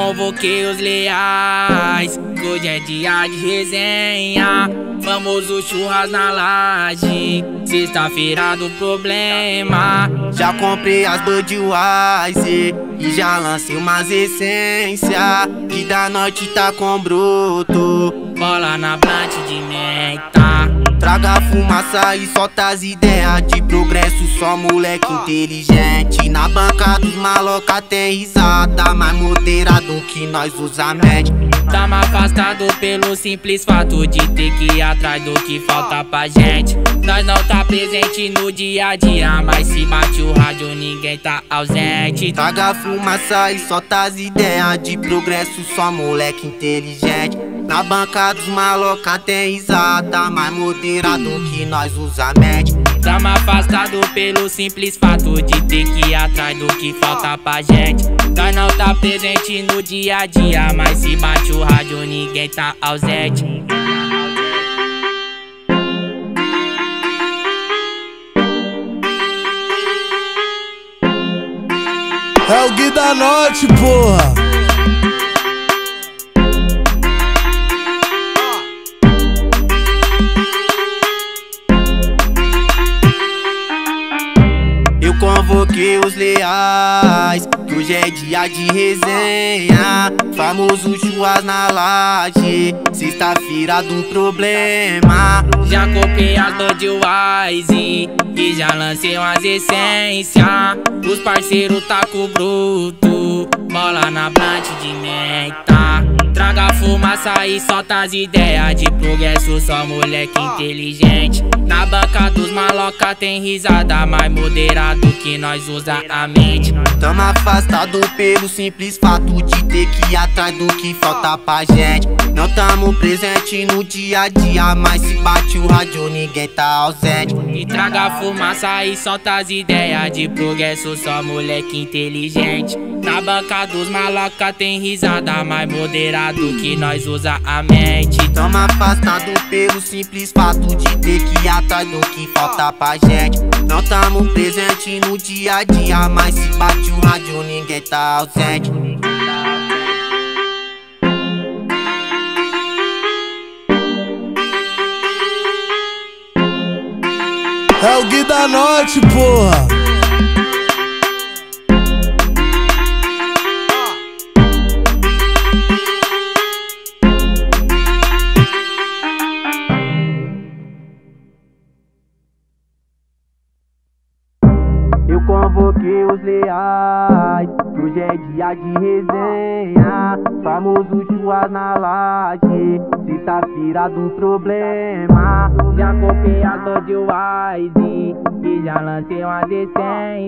convoquei os leais, hoje é dia de resenha, famoso churras na laje, sexta-feira do problema. Já comprei as Budweiser e já lancei umas essência, Gui da Norte tá com broto, bola na planta de menta. Traga fumaça e solta as ideias de progresso, só moleque inteligente. Na banca dos maloca tem risada, mais moderado que nós usa média. Tamo afastado pelo simples fato de ter que ir atrás do que falta pra gente. Nós não tá presente no dia a dia, mas se bate o rádio ninguém tá ausente. Traga fumaça e solta as ideias de progresso, só moleque inteligente. Na banca dos maloca tem risada, mais moderado que nós usa média. Tamo afastado pelo simples fato de ter que ir atrás do que falta pra gente. Nós não tá presente no dia a dia, mas se bate o rádio ninguém tá ausente. É o Gui da Norte, porra! Convoquei os leais, que hoje é dia de resenha, famoso Juaz na laje, sexta-feira do problema. Já comprei as Budweiser e já lancei umas essência, os parceiros tá com bruto, bola na planta de menta. Traga fumaça e solta as ideias de progresso, só moleque inteligente. Na banca dos maloca tem risada, mais moderado que nós usa a mente. Tamo afastado pelo simples fato de ter que ir atrás do que falta pra gente. Não tamo presente no dia a dia, mas se bate o rádio ninguém tá ausente. E traga fumaça e solta as ideias de progresso, só moleque inteligente. Na banca dos maloca tem risada, mais moderado que nós usa a mente. Tamo afastado pelo simples fato de ter que ir atrás do que falta pra gente. Não tamo presente no dia a dia, mas se bate o rádio ninguém tá ausente. É o Gui da Norte, porra! Convoquei os leais, que hoje é dia de resenha, famoso Juaz na laje, sexta-feira do problema. Já comprei as Budweiser e já lancei umas essências.